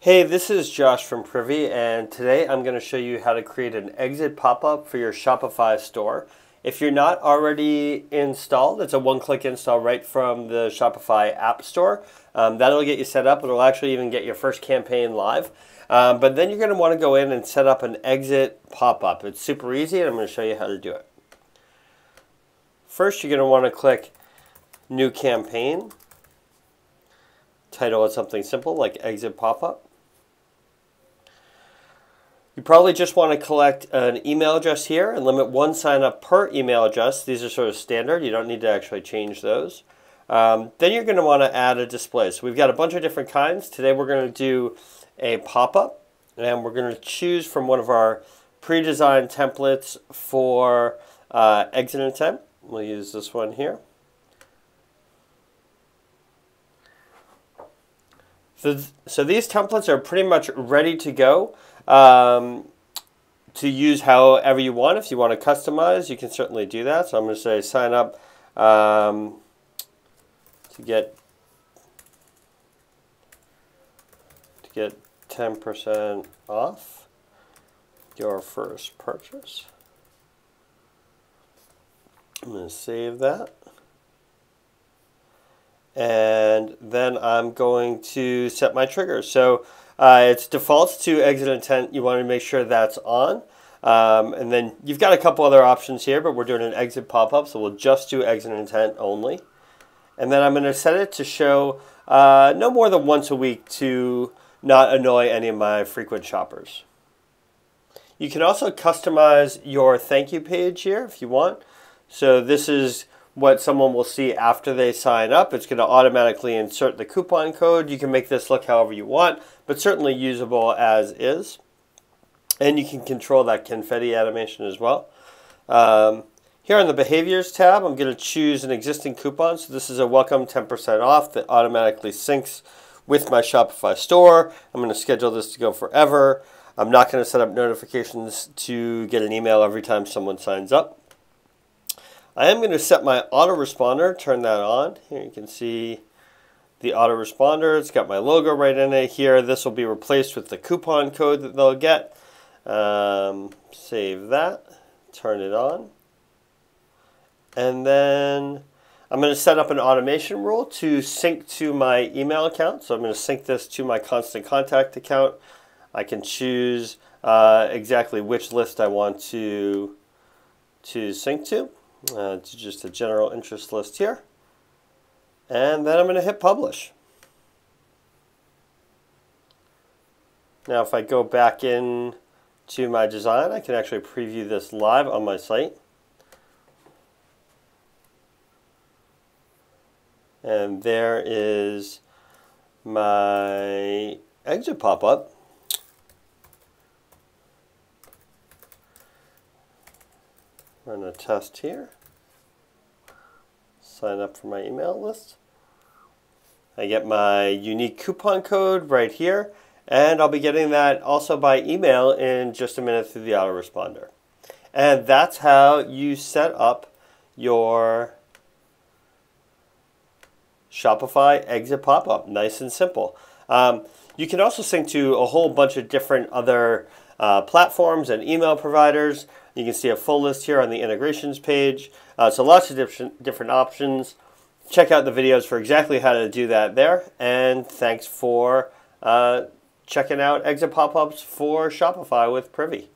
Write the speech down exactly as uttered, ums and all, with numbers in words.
Hey, this is Josh from Privy, and today I'm going to show you how to create an exit pop-up for your Shopify store. If you're not already installed, it's a one-click install right from the Shopify App Store. Um, that'll get you set up. It'll actually even get your first campaign live. Um, but then you're going to want to go in and set up an exit pop-up. It's super easy, and I'm going to show you how to do it. First, you're going to want to click New Campaign. Title it something simple like Exit Pop-Up. You probably just want to collect an email address here and limit one sign-up per email address. These are sort of standard. You don't need to actually change those. Um, then you're going to want to add a display. So we've got a bunch of different kinds. Today we're going to do a pop-up, and we're going to choose from one of our pre-designed templates for uh, exit intent. We'll use this one here. So, so these templates are pretty much ready to go um, to use however you want. If you want to customize, you can certainly do that. So I'm going to say sign up um, to get to get ten percent off your first purchase. I'm going to save that. And then I'm going to set my trigger. So uh, it's default to exit intent. You want to make sure that's on. Um, and then you've got a couple other options here, but we're doing an exit pop-up, so we'll just do exit intent only. And then I'm going to set it to show uh, no more than once a week to not annoy any of my frequent shoppers. You can also customize your thank you page here if you want. So this is what someone will see after they sign up. It's going to automatically insert the coupon code. You can make this look however you want, but certainly usable as is. And you can control that confetti animation as well. Um, here on the behaviors tab, I'm going to choose an existing coupon. So this is a welcome ten percent off that automatically syncs with my Shopify store. I'm going to schedule this to go forever. I'm not going to set up notifications to get an email every time someone signs up. I am going to set my autoresponder, turn that on. Here you can see the autoresponder. It's got my logo right in it here. This will be replaced with the coupon code that they'll get. Um, save that, turn it on. And then I'm going to set up an automation rule to sync to my email account. So I'm going to sync this to my Constant Contact account. I can choose uh, exactly which list I want to, to sync to. Uh, it's just a general interest list here, and then I'm going to hit publish. Now if I go back in to my design, I can actually preview this live on my site, and there is my exit pop-up. Run a test here. Sign up for my email list. I get my unique coupon code right here, and I'll be getting that also by email in just a minute through the autoresponder. And that's how you set up your Shopify exit pop-up. Nice and simple. Um, you can also sync to a whole bunch of different other uh, platforms and email providers. You can see a full list here on the integrations page. Uh, so lots of different, different options. Check out the videos for exactly how to do that there. And thanks for uh, checking out exit pop-ups for Shopify with Privy.